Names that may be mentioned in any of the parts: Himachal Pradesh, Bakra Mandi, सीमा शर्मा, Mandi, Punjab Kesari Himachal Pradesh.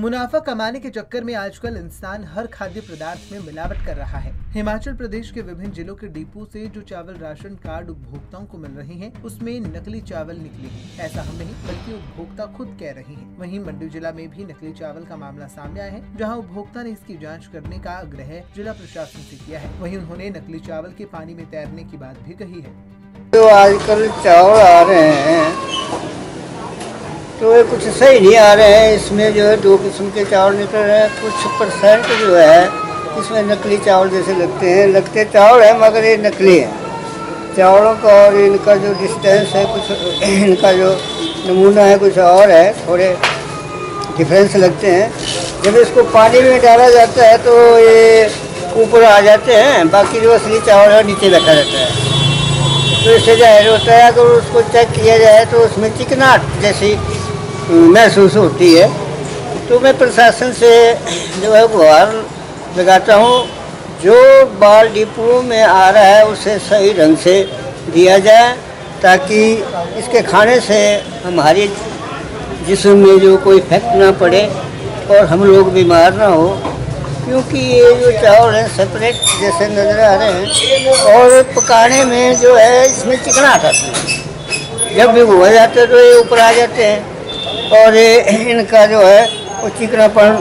मुनाफा कमाने के चक्कर में आजकल इंसान हर खाद्य पदार्थ में मिलावट कर रहा है। हिमाचल प्रदेश के विभिन्न जिलों के डिपो से जो चावल राशन कार्ड उपभोक्ताओं को मिल रहे हैं, उसमें नकली चावल निकले हैं। ऐसा हम नहीं बल्कि उपभोक्ता खुद कह रहे हैं। वहीं मंडी जिला में भी नकली चावल का मामला सामने आया है, जहाँ उपभोक्ता ने इसकी जाँच करने का आग्रह जिला प्रशासन से किया है। वहीं उन्होंने नकली चावल के पानी में तैरने की बात भी कही है। जो आजकल चावल आ रहे हैं तो ये कुछ सही नहीं आ रहे हैं। इसमें जो है दो किस्म के चावल निकल रहे हैं। कुछ परसेंट जो है इसमें नकली चावल जैसे लगते चावल हैं, मगर ये नकली हैं चावलों का। और इनका जो डिस्टेंस है, कुछ इनका जो नमूना है कुछ और है, थोड़े डिफरेंस लगते हैं। जब इसको पानी में डाला जाता है तो ये ऊपर आ जाते हैं, बाकी जो असली चावल है नीचे रखा जाता है। तो इससे जाहिर होता है, अगर उसको चेक किया जाए तो उसमें चिकनाहट जैसी महसूस होती है। तो मैं प्रशासन से जो है गुहार लगाता हूँ, जो बाल डिपो में आ रहा है उसे सही ढंग से दिया जाए, ताकि इसके खाने से हमारे जिस्म में जो कोई इफेक्ट ना पड़े और हम लोग बीमार ना हो। क्योंकि ये जो चावल हैं सेपरेट जैसे नज़र आ रहे हैं, और पकाने में जो है इसमें चिकनाहट आती है। जब भी भिगोए जाते हैं तो ये ऊपर आ जाते हैं और इनका जो है वो चिकनापन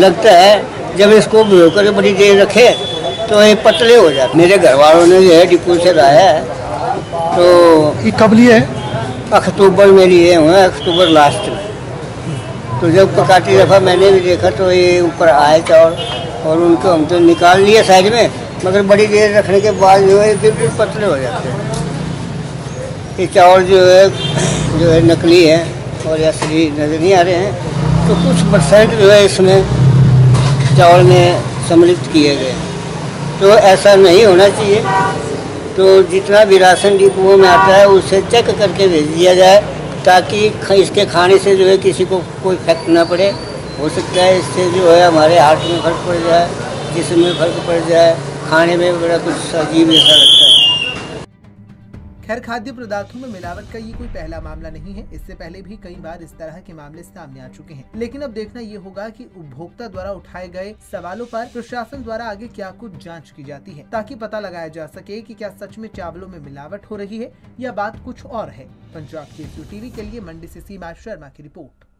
लगता है। जब इसको भिगो कर बड़ी देर रखे तो ये पतले हो जाते। मेरे घर वालों ने जो है डिपो से लाया है, तो ये कब लिए है? अक्टूबर में लिए हुए हैं, अक्टूबर लास्ट में। तो जब पकाती दफ़ा मैंने भी देखा तो ये ऊपर आए चावल, और उनको हम तो निकाल लिए साइड में, मगर बड़ी देर रखने के बाद जो है बिल्कुल पतले हो जाते हैं। ये चावल जो है नकली है और ये असली नजर नहीं आ रहे हैं। तो कुछ परसेंट जो है इसमें चावल में सम्मिलित किए गए, तो ऐसा नहीं होना चाहिए। तो जितना भी राशन डिपो में आता है उसे चेक करके भेज दिया जाए, ताकि इसके खाने से जो है किसी को कोई इफेक्ट ना पड़े। हो सकता है इससे जो है हमारे हार्ट में फ़र्क पड़ जाए, जिस्म में फ़र्क पड़ जाए, खाने में बड़ा कुछ अजीब ऐसा लगता है। खैर, खाद्य पदार्थों में मिलावट का ये कोई पहला मामला नहीं है। इससे पहले भी कई बार इस तरह के मामले सामने आ चुके हैं, लेकिन अब देखना ये होगा कि उपभोक्ता द्वारा उठाए गए सवालों पर प्रशासन द्वारा आगे क्या कुछ जांच की जाती है, ताकि पता लगाया जा सके कि क्या सच में चावलों में मिलावट हो रही है या बात कुछ और है। पंजाब केसरी टीवी के लिए मंडी से सीमा शर्मा की रिपोर्ट।